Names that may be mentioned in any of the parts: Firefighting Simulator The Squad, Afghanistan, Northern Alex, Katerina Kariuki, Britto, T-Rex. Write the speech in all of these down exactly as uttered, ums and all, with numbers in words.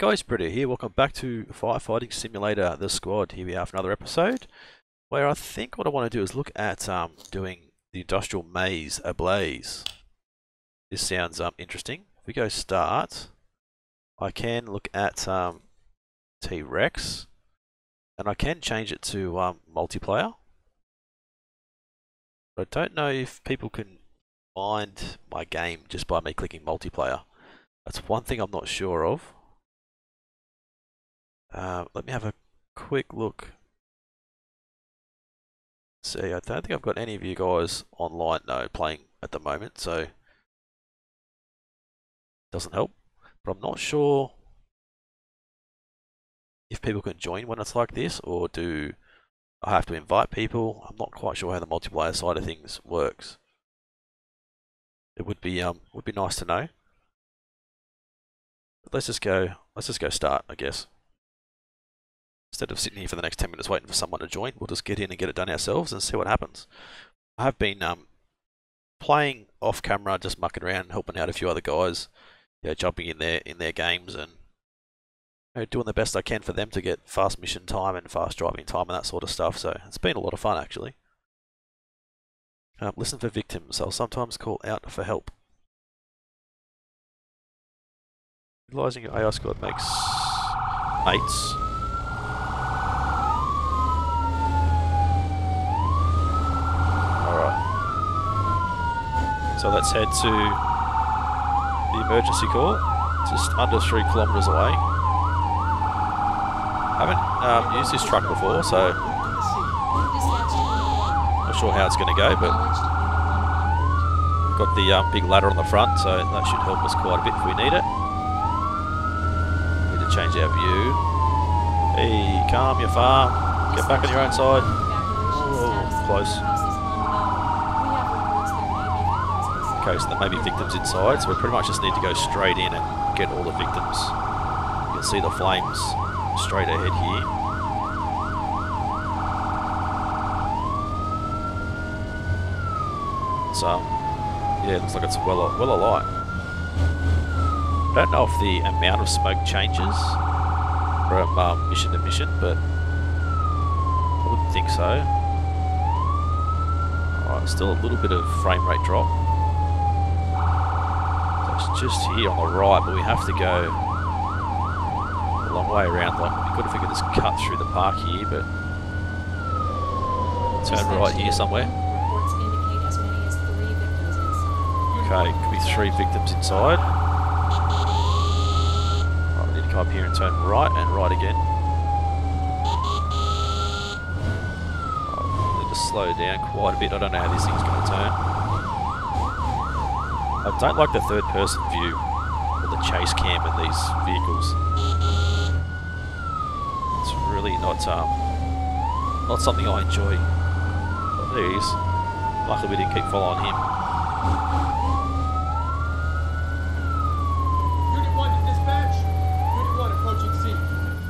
Hey guys, Britto here, welcome back to Firefighting Simulator The Squad. Here we are for another episode where I think what I want to do is look at um, doing the industrial maze ablaze. This sounds um, interesting. If we go start, I can look at um, T-Rex and I can change it to um, multiplayer. But I don't know if people can find my game just by me clicking multiplayer. That's one thing I'm not sure of. Uh, let me have a quick look. See, I don't think I've got any of you guys online no playing at the moment, so it doesn't help. But I'm not sure if people can join when it's like this, or do I have to invite people? I'm not quite sure how the multiplayer side of things works. It would be um would be nice to know. Let's just go. Let's just go start, I guess. Instead of sitting here for the next ten minutes waiting for someone to join, we'll just get in and get it done ourselves and see what happens. I have been um, playing off camera, just mucking around, helping out a few other guys, you know, jumping in their in their games and you know, doing the best I can for them to get fast mission time and fast driving time and that sort of stuff. So it's been a lot of fun actually. Um, listen for victims. I'll sometimes call out for help. Utilising your A I squad makes mates. Alright. So let's head to the emergency call, just under three kilometres away. I haven't um, used this truck before, so not sure how it's going to go, but got the um, big ladder on the front, so that should help us quite a bit if we need it. Change our view. Hey, calm your farm. Get back on your own side. Oh, close. Okay, so there may be victims inside, so we pretty much just need to go straight in and get all the victims. You can see the flames straight ahead here. So, yeah, looks like it's well, well alight. I don't know if the amount of smoke changes from um, mission to mission, but I wouldn't think so. Alright, still a little bit of frame rate drop. So it's just here on the right, but we have to go a long way around. Like, we could have figured this cut through the park here, but turn right here somewhere. Okay, could be three victims inside. Up here and turn right and right again. I'll need to slow down quite a bit. I don't know how this thing's going to turn. I don't like the third person view of the chase cam in these vehicles. It's really not um, not something I enjoy. But there he is. Luckily we didn't keep following him.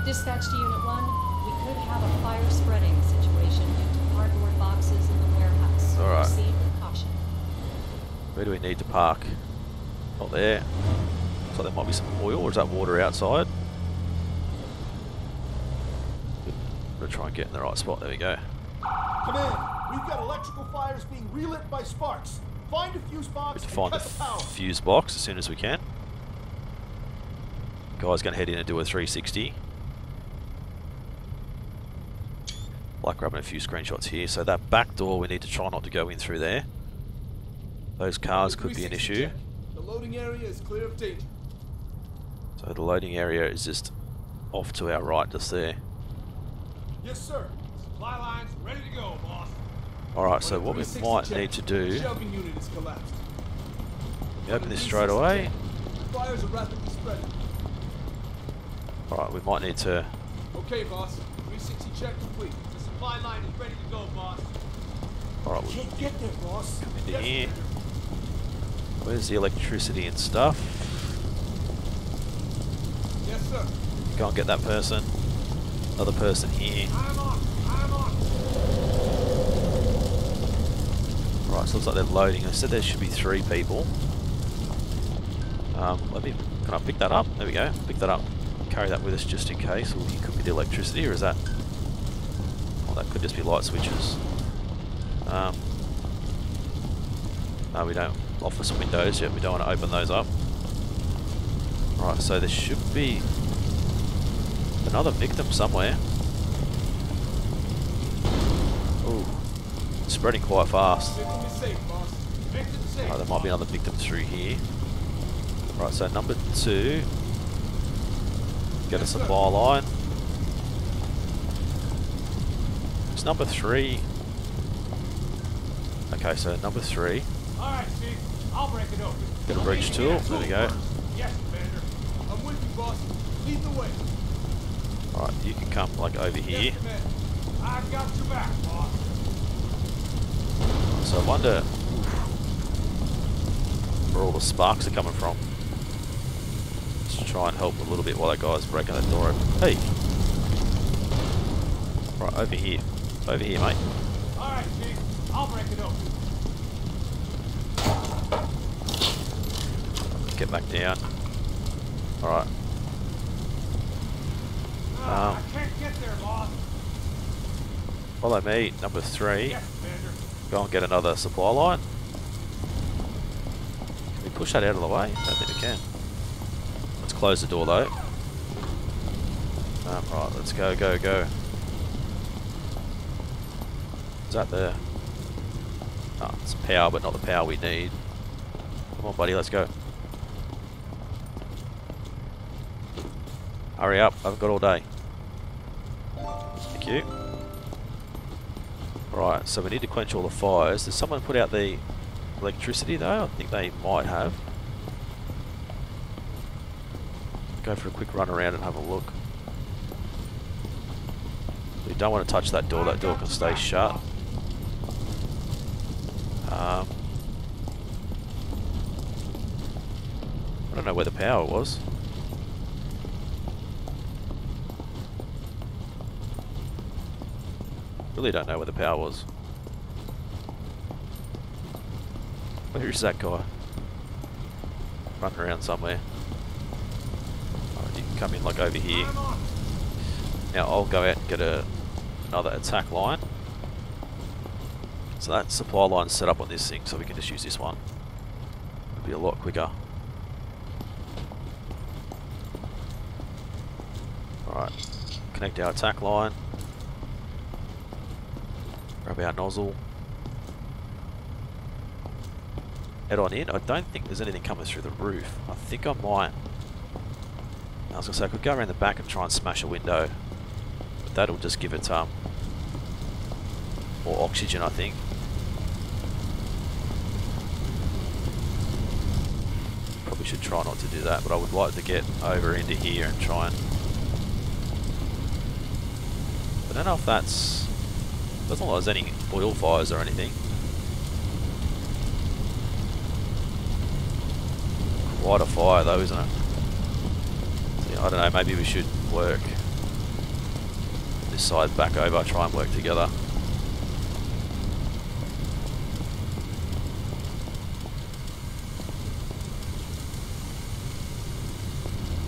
Dispatch to Unit one, we could have a fire spreading situation due to cardboard boxes in the warehouse. All right. Proceed with caution. Where do we need to park? Not there. Looks like there might be some oil, or is that water outside? I'm going to try and get in the right spot. There we go. Command, we've got electrical fires being relit by sparks. Find a fuse box and cut the power. Find a fuse box as soon as we can. Guy's going to head in and do a three sixty. Like grabbing a few screenshots here, so that back door we need to try not to go in through there. Those cars could be an issue. The loading area is clear of danger. So the loading area is just off to our right, just there. Yes, sir. Supply lines ready to go, boss. All right. So what we might need to do. We open this straight away. Fires are rapidly spreading. All right. We might need to. Okay, boss. three sixty check complete. Supply line is ready to go, boss. Alright, we'll get, get there, boss. Come into yes, here. Where's the electricity and stuff? Yes, sir. Go and get that person. Another person here. I'm on. I'm on. Alright, so looks like they're loading. I said there should be three people. Um, let me. Can I pick that up? There we go. Pick that up. carry that with us just in case. Or it could be the electricity, or is that... Well, that could just be light switches. Um, no, we don't offer some windows yet. We don't want to open those up. Right, so there should be another victim somewhere. Ooh, it's spreading quite fast. Oh, there might be another victim through here. Right, so number two, get a supply line. It's number three. Okay, so number three. All right, Steve. I'll break it open. Get a breach tool. There we go. Yes, Commander. I'm with you, boss. Lead the way. All right, you can come like over here. I've got your back, boss. So I wonder where all the sparks are coming from. Let's try and help a little bit while that guy's breaking that door open. Hey! Right, over here. Over here, mate. Alright, Chief. I'll break it open. Get back down. Alright. Um, I can't get there, boss. Follow me, number three. Yes, go and get another supply line. Can we push that out of the way? I don't think we can. Let's close the door though. Um, right, let's go, go, go. Is that there? Oh, it's power, but not the power we need. Come on, buddy, let's go. Hurry up, I've got all day. Thank you. Right, so we need to quench all the fires. Did someone put out the electricity though? I think they might have. Go for a quick run around and have a look. We don't want to touch that door. That door can stay shut. Um, I don't know where the power was. Really don't know where the power was. Where is that guy? Running around somewhere. Alright, you can come in like over here. Now I'll go out and get a, another attack line. So that supply line's set up on this thing, so we can just use this one. It'll be a lot quicker. Alright, connect our attack line. Grab our nozzle. Head on in. I don't think there's anything coming through the roof. I think I might. I was going to say I could go around the back and try and smash a window. But that'll just give it um, more oxygen, I think. Probably should try not to do that, but I would like to get over into here and try and... I don't know if that's... Doesn't look like there's any oil fires or anything. Quite a fire though, isn't it? So, yeah, I don't know, maybe we should work this side back over, try and work together.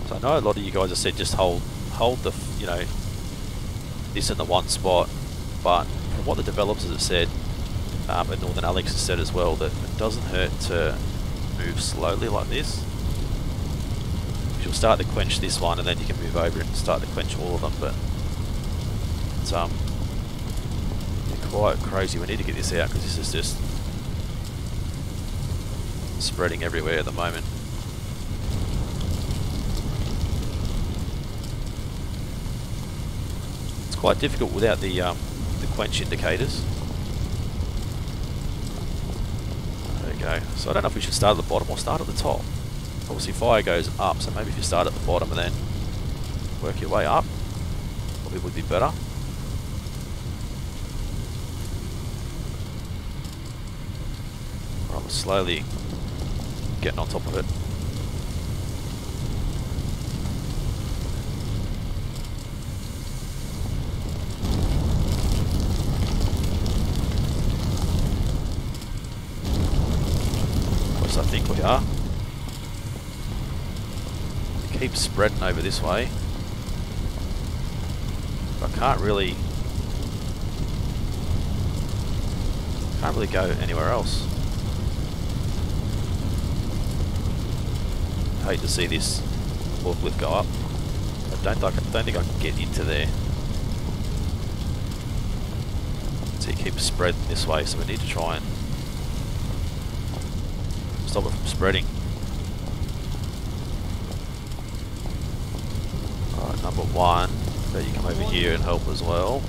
So I know a lot of you guys have said just hold, hold the, you know, this in the one spot, but from what the developers have said, um, and Northern Alex has said as well, that it doesn't hurt to move slowly like this. You'll start to quench this one and then you can move over and start to quench all of them, but it's um, quite crazy. We need to get this out because this is just spreading everywhere at the moment. It's quite difficult without the um, the quench indicators. There we go. So I don't know if we should start at the bottom or start at the top. Obviously fire goes up, so maybe if you start at the bottom and then work your way up, probably would be better. Right, we're slowly getting on top of it. I think we are. It keeps spreading over this way. can't really can't really go anywhere else. I hate to see this forklift go up. I don't like I don't think I can get into there. So it keeps spreading this way, so we need to try and stop it from spreading. Alright, number one. So you come over here and help as well.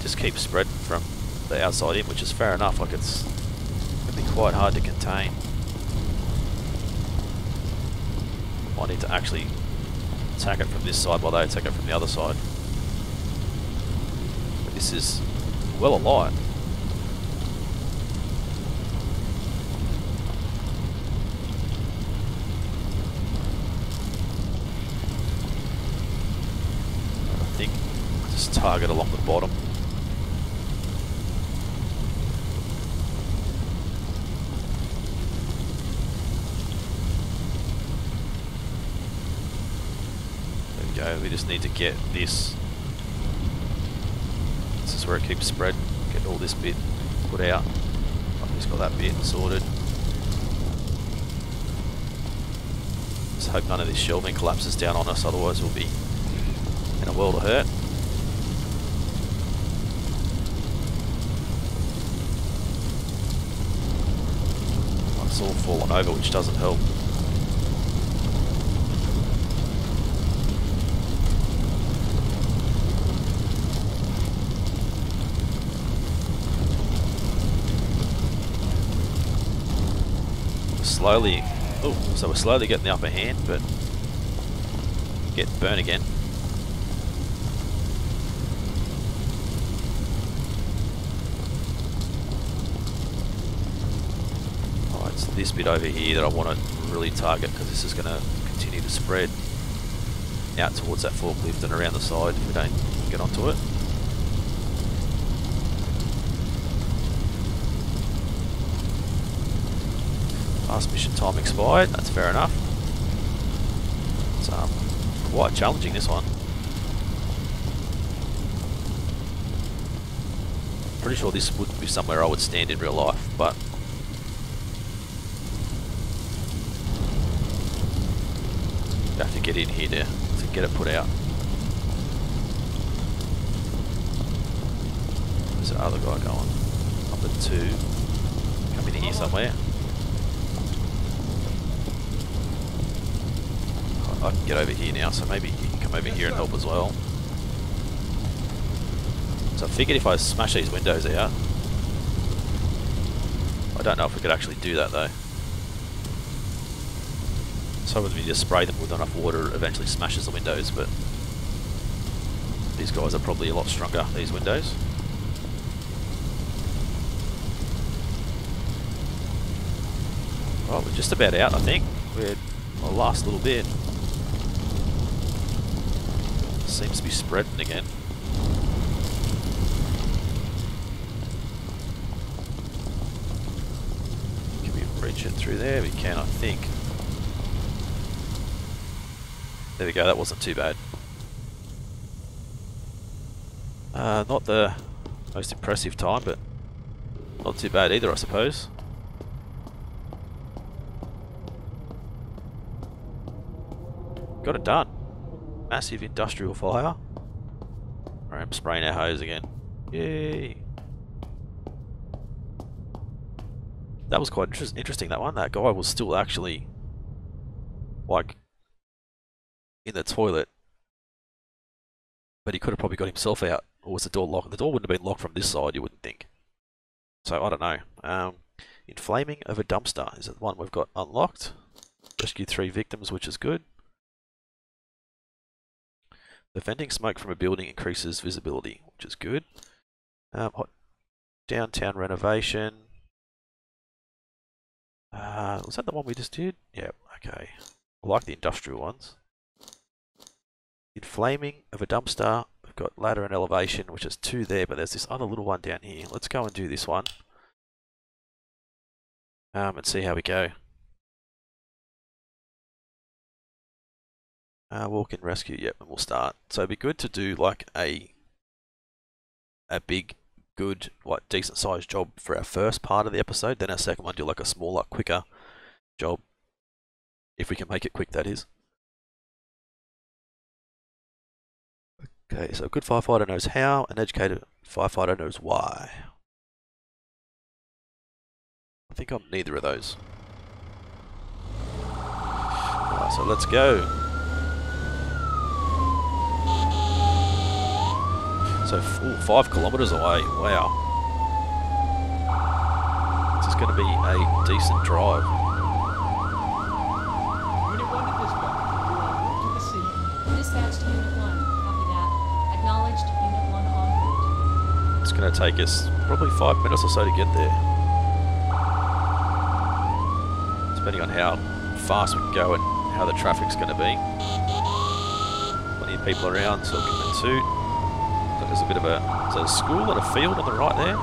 Just keep spreading from the outside in, which is fair enough, like it's gonna be quite hard to contain. I need to actually attack it from this side while they attack it from the other side. But this is well alight. I think I'll just target along the bottom. We just need to get this. This is where it keeps spreading. Get all this bit put out. I've just got that bit sorted. Just hope none of this shelving collapses down on us, otherwise we'll be in a world of hurt. It's all fallen over, which doesn't help. Slowly, ooh, so we're slowly getting the upper hand, but get burnt again. Oh, it's this bit over here that I want to really target, because this is going to continue to spread out towards that forklift and around the side if we don't get onto it. Last mission time expired, that's fair enough. It's um, quite challenging, this one. Pretty sure this would be somewhere I would stand in real life, but you have to get in here to, to get it put out. There's that other guy going. Number two. Come in here somewhere. I can get over here now, so maybe you can come over here and help as well. So I figured if I smash these windows out, I don't know if we could actually do that though. So if we just spray them with enough water, it eventually smashes the windows, but these guys are probably a lot stronger, these windows. Well, we're just about out, I think. We're our last little bit. Seems to be spreading again. Can we reach it through there? We can, I think. There we go, that wasn't too bad. Uh, not the most impressive time, but not too bad either, I suppose. Got it done. Massive industrial fire. Alright, I'm spraying our hose again. Yay! That was quite inter interesting, that one. That guy was still actually, like, in the toilet. But he could have probably got himself out. Or was the door locked? The door wouldn't have been locked from this side, you wouldn't think. So, I don't know. Um, inflaming of a dumpster is the one we've got unlocked. Rescued three victims, which is good. The venting smoke from a building increases visibility, which is good. Um, hot downtown renovation. Uh, was that the one we just did? Yeah, okay. I like the industrial ones. Inflaming of a dumpster. We've got ladder and elevation, which is two there, but there's this other little one down here. Let's go and do this one. Um, and see how we go. Uh, walk and rescue, yep, and we'll start. So it'd be good to do like a a big, good, like decent sized job for our first part of the episode, then our second one do like a smaller, quicker job. If we can make it quick, that is. Okay, so a good firefighter knows how, an educated firefighter knows why. I think I'm neither of those. Alright, so let's go. So ooh, five kilometers away, wow. This is going to be a decent drive. Unit one to dispatch. You are en route to the sea. Dispatch to Unit one. Copy that. Acknowledged. Unit one en route. It's going to take us probably five minutes or so to get there, depending on how fast we can go and how the traffic's going to be. Plenty of people around, so we can suit. So there's a bit of a, there's a school and a field on the right there.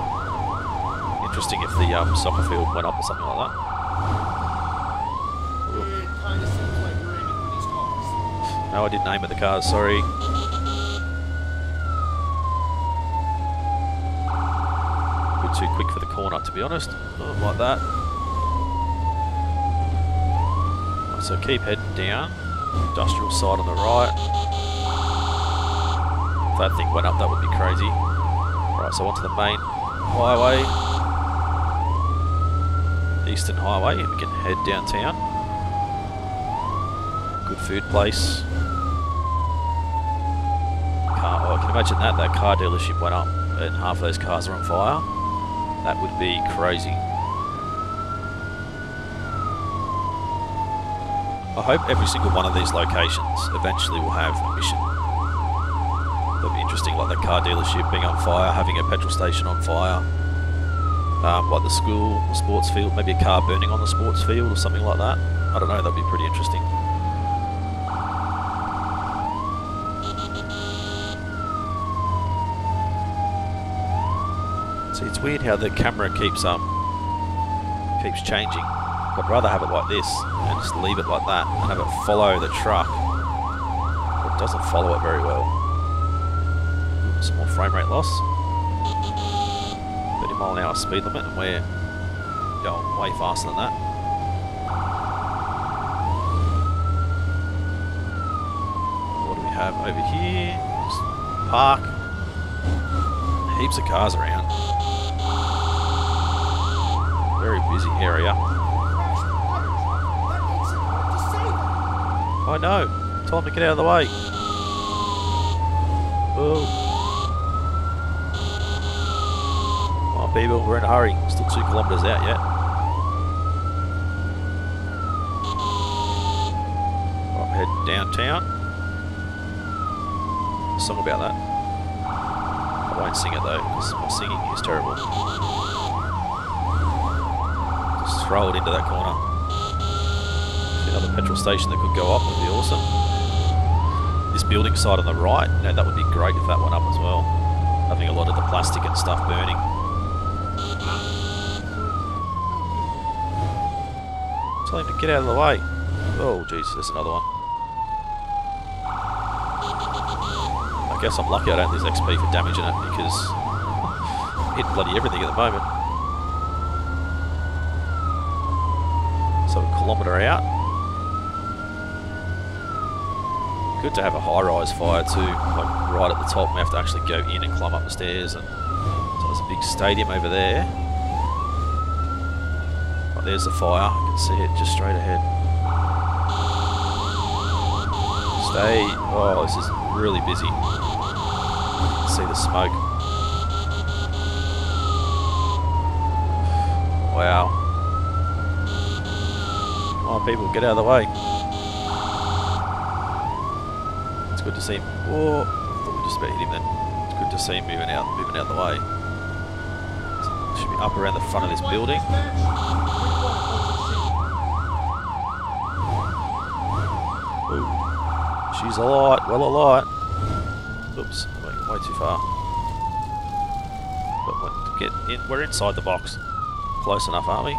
Interesting if the um, soccer field went up or something like that. It kind of seems like we're aiming for these cars. No, I didn't aim at the cars, sorry. A bit too quick for the corner, to be honest. Oh, like that. So keep heading down, industrial side on the right. If that thing went up, that would be crazy. Right, so onto the main highway, Eastern Highway, and we can head downtown. Good food place. Car, oh, I can imagine that, that car dealership went up and half of those cars are on fire. That would be crazy. I hope every single one of these locations eventually will have a mission. That'd be interesting, like the car dealership being on fire, having a petrol station on fire, um, like the school, the sports field, maybe a car burning on the sports field or something like that. I don't know, that'd be pretty interesting. See, it's weird how the camera keeps um keeps changing. I'd rather have it like this and just leave it like that and have it follow the truck. It doesn't follow it very well. Some more frame rate loss. thirty mile an hour speed limit and we're going way faster than that. What do we have over here? Just park. Heaps of cars around. Very busy area. I know. Time to get out of the way. Whoa. Come on, people. We're in a hurry. Still two kilometres out yet. Right, head downtown. There's a song about that. I won't sing it though, because my singing is terrible. Just throw it into that corner. Another petrol station that could go up would be awesome. This building side on the right, you know, that would be great if that went up as well. Having a lot of the plastic and stuff burning. Tell him to get out of the way. Oh jeez, there's another one. I guess I'm lucky I don't lose X P for damaging it because I'm hitting bloody everything at the moment. So a kilometre out. Good to have a high-rise fire too, like right at the top. We have to actually go in and climb up the stairs. And so there's a big stadium over there. Oh, there's the fire. I can see it just straight ahead. Stay. Oh, this is really busy. You can see the smoke. Wow. Come on, people, get out of the way. Good to see him. Oh, I thought we just about hit him then. It's good to see him moving out, moving out the way. So should be up around the front of this building. Ooh, she's alight, well alight. Oops, went way too far. But we'll get in. We're inside the box. Close enough, aren't we?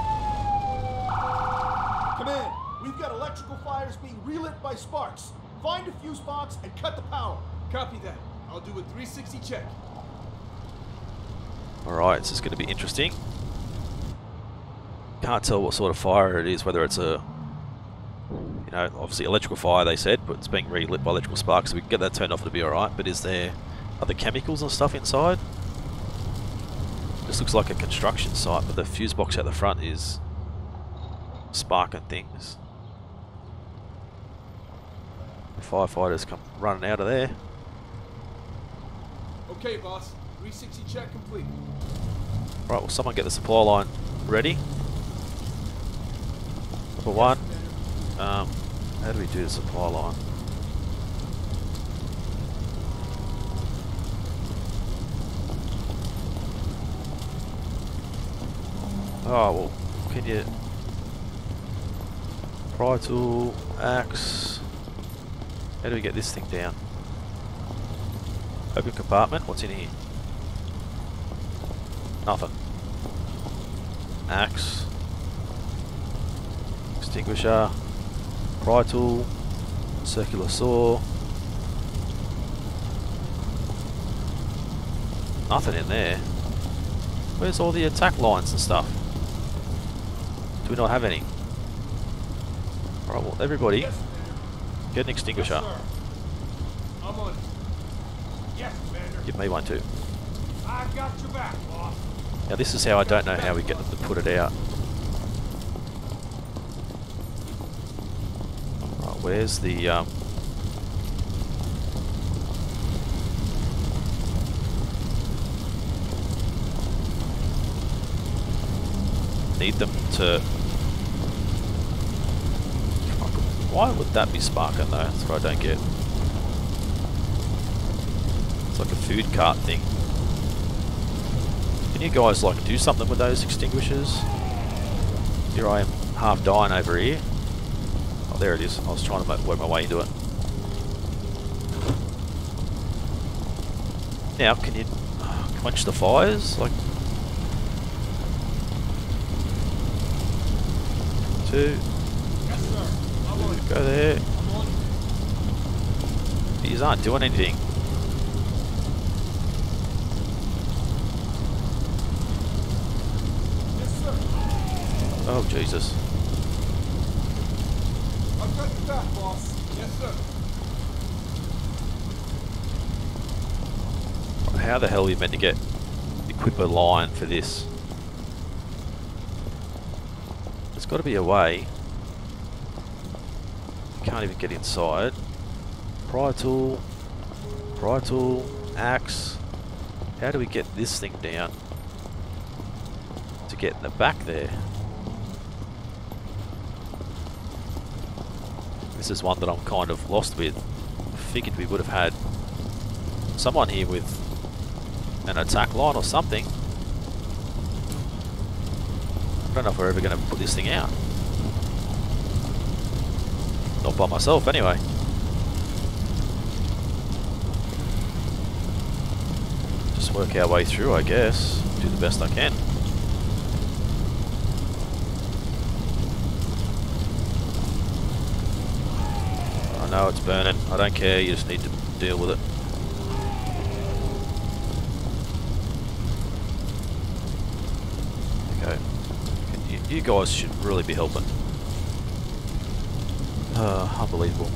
Command, we've got electrical fires being relit by sparks. Find a fuse box and cut the power. Copy that. I'll do a three sixty check. Alright, this is going to be interesting. Can't tell what sort of fire it is, whether it's a, you know, obviously electrical fire they said, but it's being relit by electrical sparks, so we can get that turned off, it'll be alright. But is there other chemicals and stuff inside? This looks like a construction site, but the fuse box out the front is sparking things. The firefighters come running out of there. Okay, boss. three sixty check complete. Right, will someone get the supply line ready? Number one. Um, how do we do the supply line? Oh, well, can you... pry tool, axe... How do we get this thing down? Open compartment, what's in here? Nothing. Axe. Extinguisher. Pry tool. Circular saw. Nothing in there. Where's all the attack lines and stuff? Do we not have any? Alright, well, everybody, yes, get an extinguisher. Yes, I'm on. Yes, give me one too. I got your back, boss. Now this is how I don't know how we get them to put it out. Alright, where's the um need them to... Why would that be sparking though? That's what I don't get. It's like a food cart thing. Can you guys like do something with those extinguishers? Here I am half dying over here. Oh, there it is. I was trying to work my way into it. Now can you quench the fires? Like two. Yes, sir. I want to go there. I'm on it. These aren't doing anything. Yes, sir. Oh Jesus. I've got your back, boss. Yes, sir. How the hell are you meant to get equip a line for this? Got to be a way. You can't even get inside. Pry tool, pry tool, axe. How do we get this thing down to get in the back there? This is one that I'm kind of lost with. I figured we would have had someone here with an attack line or something. I don't know if we're ever going to put this thing out. Not by myself, anyway. Just work our way through, I guess. Do the best I can. I know it's burning. I don't care. You just need to deal with it. You guys should really be helping. Uh, unbelievable.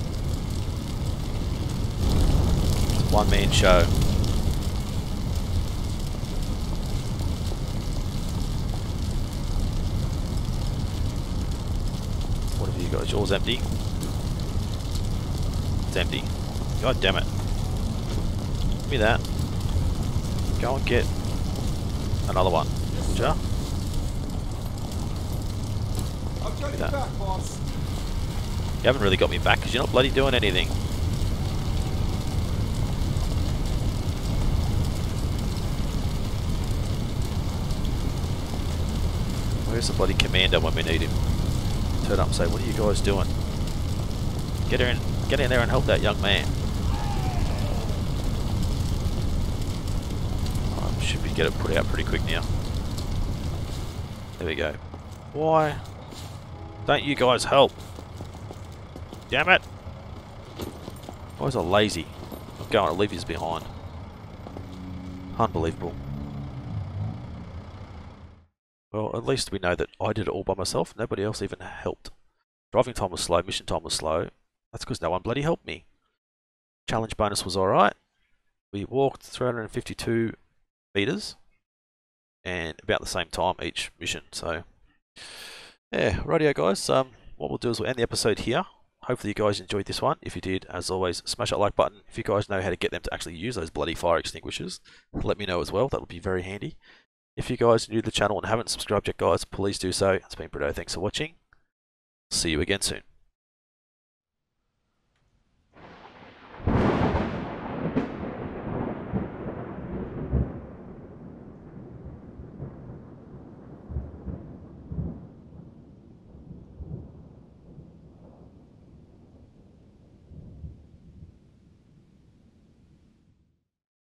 It's a one-man show. What have you got? Yours empty? It's empty. God damn it. Give me that. Go and get another one. Would ya? That. You haven't really got me back because you're not bloody doing anything. Where's the bloody commander when we need him? Turn up and say, what are you guys doing? Get in, get in there and help that young man. Oh, should we get it put out pretty quick now? There we go. Why? Don't you guys help? Damn it! Why is it lazy? I'm going to leave his behind. Unbelievable. Well, at least we know that I did it all by myself. Nobody else even helped. Driving time was slow, mission time was slow. That's because no one bloody helped me. Challenge bonus was alright. We walked three hundred fifty-two meters and about the same time each mission. So, yeah, rightio guys. Um, what we'll do is we'll end the episode here. Hopefully you guys enjoyed this one. If you did, as always, smash that like button. If you guys know how to get them to actually use those bloody fire extinguishers, let me know as well. That would be very handy. If you guys are new to the channel and haven't subscribed yet, guys, please do so. It's been Britto. Thanks for watching. See you again soon.